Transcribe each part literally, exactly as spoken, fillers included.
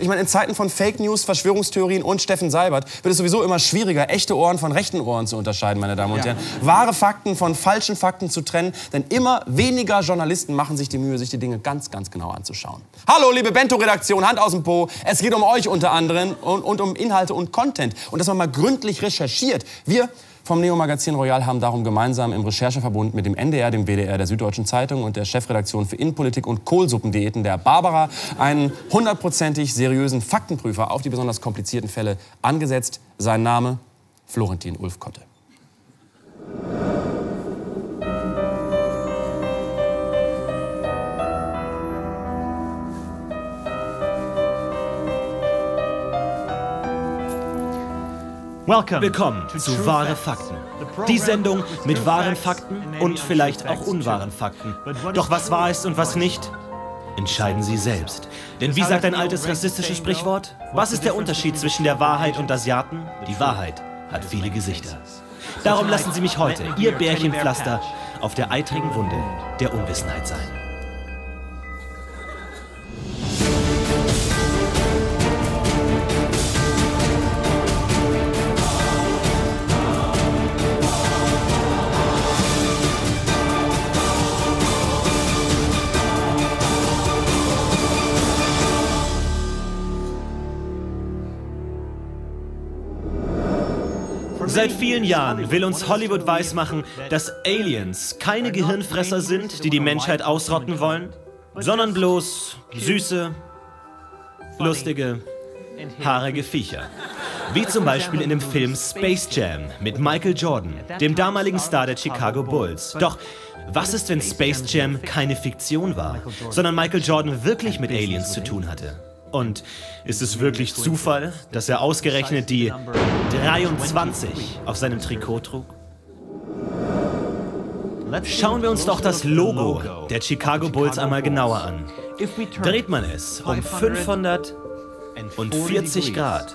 Ich meine, in Zeiten von Fake News, Verschwörungstheorien und Steffen Seibert wird es sowieso immer schwieriger, echte Ohren von rechten Ohren zu unterscheiden, meine Damen und ja. Herren. Wahre Fakten von falschen Fakten zu trennen, denn immer weniger Journalisten machen sich die Mühe, sich die Dinge ganz, ganz genau anzuschauen. Hallo, liebe Bento-Redaktion, Hand aus dem Po. Es geht um euch unter anderem und, und um Inhalte und Content. Und dass man mal gründlich recherchiert. Wir vom Neo Magazin Royale haben darum gemeinsam im Rechercheverbund mit dem N D R, dem W D R, der Süddeutschen Zeitung und der Chefredaktion für Innenpolitik und Kohlsuppendiäten, der Barbara, einen hundertprozentig seriösen Faktenprüfer auf die besonders komplizierten Fälle angesetzt. Sein Name: Florentin Ulfkotte. Willkommen zu Wahre Fakten. Die Sendung mit wahren Fakten und vielleicht auch unwahren Fakten. Doch was wahr ist und was nicht, entscheiden Sie selbst. Denn wie sagt ein altes rassistisches Sprichwort? Was ist der Unterschied zwischen der Wahrheit und Asiaten? Die Wahrheit hat viele Gesichter. Darum lassen Sie mich heute, Ihr Bärchenpflaster, auf der eitrigen Wunde der Unwissenheit sein. Seit vielen Jahren will uns Hollywood weismachen, dass Aliens keine Gehirnfresser sind, die die Menschheit ausrotten wollen, sondern bloß süße, lustige, haarige Viecher. Wie zum Beispiel in dem Film Space Jam mit Michael Jordan, dem damaligen Star der Chicago Bulls. Doch was ist, wenn Space Jam keine Fiktion war, sondern Michael Jordan wirklich mit Aliens zu tun hatte? Und ist es wirklich Zufall, dass er ausgerechnet die dreiundzwanzig auf seinem Trikot trug? Schauen wir uns doch das Logo der Chicago Bulls einmal genauer an. Dreht man es um fünfhundertvierzig Grad,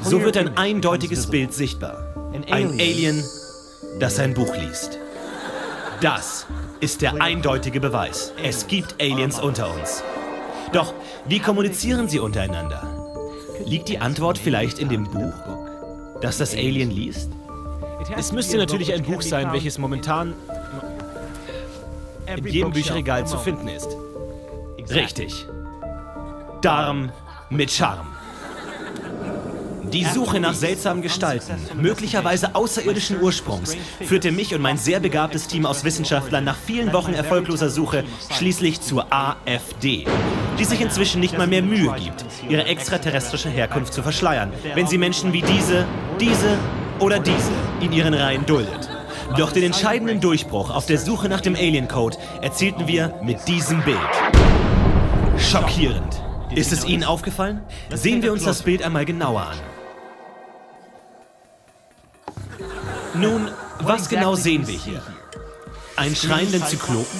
so wird ein eindeutiges Bild sichtbar. Ein Alien, das ein Buch liest. Das ist der eindeutige Beweis. Es gibt Aliens unter uns. Doch wie kommunizieren sie untereinander? Liegt die Antwort vielleicht in dem Buch, das das Alien liest? Es müsste natürlich ein Buch sein, welches momentan in jedem Bücherregal zu finden ist. Richtig. Darm mit Charme. Die Suche nach seltsamen Gestalten, möglicherweise außerirdischen Ursprungs, führte mich und mein sehr begabtes Team aus Wissenschaftlern nach vielen Wochen erfolgloser Suche schließlich zur A F D, die sich inzwischen nicht mal mehr Mühe gibt, ihre extraterrestrische Herkunft zu verschleiern, wenn sie Menschen wie diese, diese oder diese in ihren Reihen duldet. Doch den entscheidenden Durchbruch auf der Suche nach dem Alien-Code erzielten wir mit diesem Bild. Schockierend. Ist es Ihnen aufgefallen? Sehen wir uns das Bild einmal genauer an. Nun, was genau sehen wir hier? Einen schreienden Zyklopen?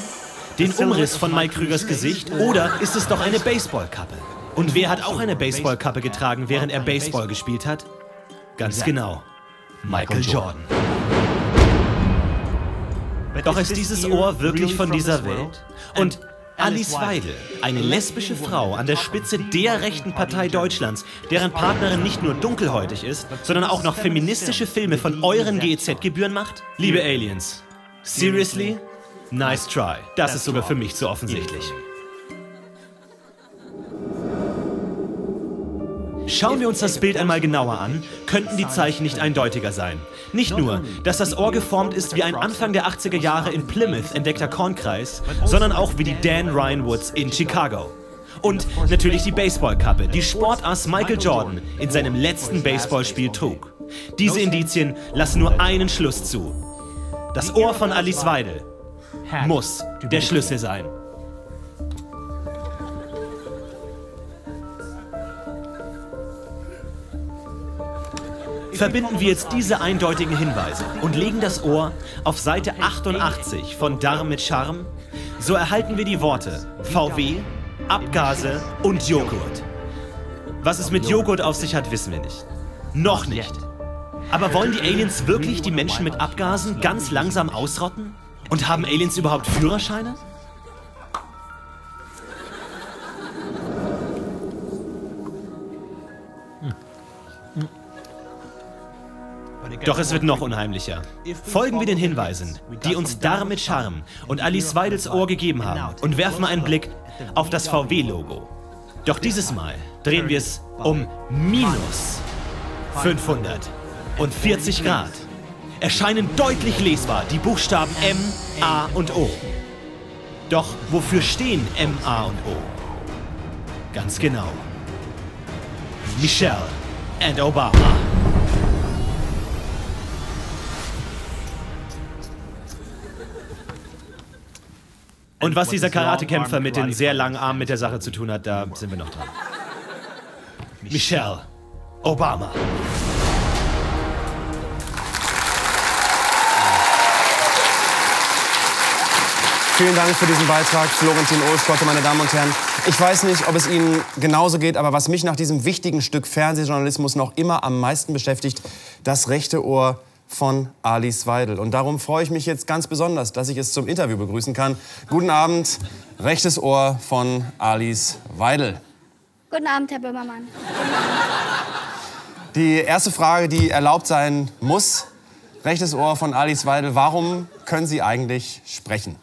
Den Umriss von Mike Krügers Gesicht? Oder ist es doch eine Baseballkappe? Und wer hat auch eine Baseballkappe getragen, während er Baseball gespielt hat? Ganz genau, Michael Jordan. Doch ist dieses Ohr wirklich von dieser Welt? Und Alice Weidel, eine lesbische Frau an der Spitze der rechten Partei Deutschlands, deren Partnerin nicht nur dunkelhäutig ist, sondern auch noch feministische Filme von euren G E Z-Gebühren macht? Liebe Aliens, seriously? Nice try. Das ist sogar für mich zu offensichtlich. Schauen wir uns das Bild einmal genauer an, könnten die Zeichen nicht eindeutiger sein. Nicht nur, dass das Ohr geformt ist wie ein Anfang der achtziger Jahre in Plymouth entdeckter Kornkreis, sondern auch wie die Dan Ryan Woods in Chicago. Und natürlich die Baseballkappe, die Sportass Michael Jordan in seinem letzten Baseballspiel trug. Diese Indizien lassen nur einen Schluss zu. Das Ohr von Alice Weidel muss der Schlüssel sein. Verbinden wir jetzt diese eindeutigen Hinweise und legen das Ohr auf Seite achtundachtzig von Darm mit Charme, so erhalten wir die Worte V W, Abgase und Joghurt. Was es mit Joghurt auf sich hat, wissen wir nicht. Noch nicht. Aber wollen die Aliens wirklich die Menschen mit Abgasen ganz langsam ausrotten? Und haben Aliens überhaupt Führerscheine? Doch es wird noch unheimlicher. Folgen wir den Hinweisen, die uns Darm mit Charme und Alice Weidels Ohr gegeben haben, und werfen einen Blick auf das V W-Logo. Doch dieses Mal drehen wir es um minus fünfhundertvierzig Grad. Erscheinen deutlich lesbar die Buchstaben M, A und O. Doch wofür stehen M, A und O? Ganz genau. Michelle and Obama. Und was dieser Karatekämpfer mit den sehr langen Armen mit der Sache zu tun hat, da sind wir noch dran. Michelle Obama. Vielen Dank für diesen Beitrag, Florentin Ulfkotte, meine Damen und Herren. Ich weiß nicht, ob es Ihnen genauso geht, aber was mich nach diesem wichtigen Stück Fernsehjournalismus noch immer am meisten beschäftigt, das rechte Ohr von Alice Weidel. Und darum freue ich mich jetzt ganz besonders, dass ich es zum Interview begrüßen kann. Guten Abend, rechtes Ohr von Alice Weidel. Guten Abend, Herr Böhmermann. Die erste Frage, die erlaubt sein muss, rechtes Ohr von Alice Weidel: Warum können Sie eigentlich sprechen?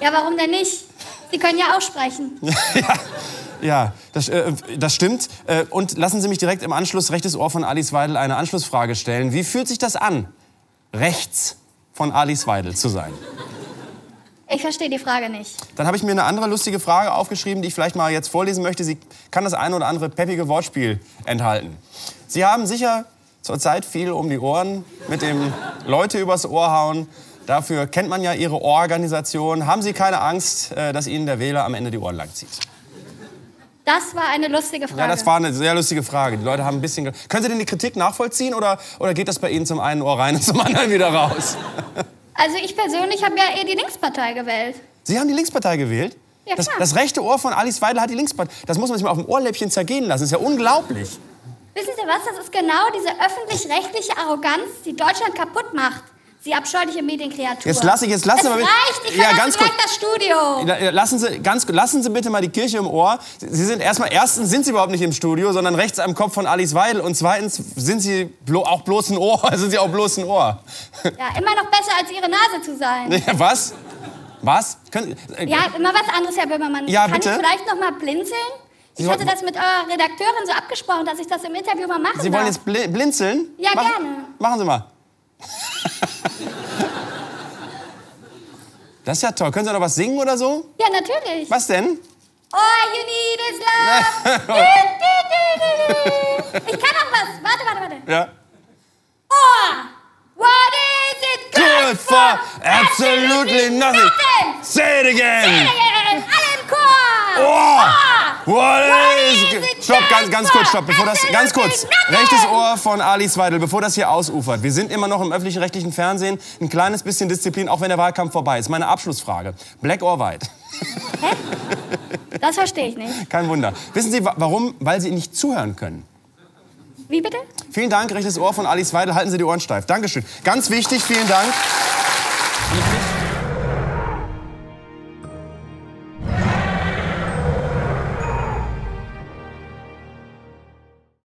Ja, warum denn nicht? Sie können ja auch sprechen. ja, ja das, äh, das stimmt. Äh, und lassen Sie mich direkt im Anschluss, rechtes Ohr von Alice Weidel, eine Anschlussfrage stellen. Wie fühlt sich das an, rechts von Alice Weidel zu sein? Ich verstehe die Frage nicht. Dann habe ich mir eine andere lustige Frage aufgeschrieben, die ich vielleicht mal jetzt vorlesen möchte. Sie kann das ein oder andere peppige Wortspiel enthalten. Sie haben sicher zurzeit viel um die Ohren, mit dem Leute übers Ohr hauen. Dafür kennt man ja Ihre Organisation. Haben Sie keine Angst, dass Ihnen der Wähler am Ende die Ohren lang zieht? Das war eine lustige Frage. Ja, das war eine sehr lustige Frage. Die Leute haben ein bisschen... Können Sie denn die Kritik nachvollziehen, oder, oder geht das bei Ihnen zum einen Ohr rein und zum anderen wieder raus? Also ich persönlich habe ja eher die Linkspartei gewählt. Sie haben die Linkspartei gewählt? Ja, klar. Das, das rechte Ohr von Alice Weidel hat die Linkspartei. Das muss man sich mal auf dem Ohrläppchen zergehen lassen. Das ist ja unglaublich. Wissen Sie was? Das ist genau diese öffentlich-rechtliche Arroganz, die Deutschland kaputt macht. Die abscheuliche Medienkreatur. Jetzt lasse ich, jetzt lassen Sie mal bitte. Reicht, ich ja, ganz kurz. Das Studio. Lassen Sie, ganz, lassen Sie bitte mal die Kirche im Ohr. Sie sind erstmal, erstens sind Sie überhaupt nicht im Studio, sondern rechts am Kopf von Alice Weidel, und zweitens sind Sie blo auch bloß ein Ohr, sind Sie auch bloß ein Ohr. Ja, immer noch besser als Ihre Nase zu sein. Ja, was? Was? Können, äh, ja, immer was anderes, Herr Böhmermann. Ja, bitte? Kann ich vielleicht noch mal blinzeln? Ich hatte das mit eurer Redakteurin so abgesprochen, dass ich das im Interview mal mache. Sie wollen jetzt bl blinzeln? Ja, Mach, gerne. Machen Sie mal. Das ist ja toll. Können Sie noch was singen oder so? Ja, natürlich. Was denn? Oh, you need is love. Ich kann auch was. Warte, warte, warte. Ja. Oh, what is it good, good for? Absolutely nothing. nothing. Say it again. Say it again. Alle im Chor. Oh, oh what, what is it? Stopp, ganz, ganz kurz, stopp. Bevor das, ganz kurz. Nothing. Rechtes Ohr von Alice Weidel, bevor das hier ausufert. Wir sind immer noch im öffentlich-rechtlichen Fernsehen. Ein kleines bisschen Disziplin, auch wenn der Wahlkampf vorbei ist. Meine Abschlussfrage: Black or White? Hä? Das verstehe ich nicht. Kein Wunder. Wissen Sie warum? Weil Sie nicht zuhören können. Wie bitte? Vielen Dank, rechtes Ohr von Alice Weidel. Halten Sie die Ohren steif. Dankeschön. Ganz wichtig, vielen Dank.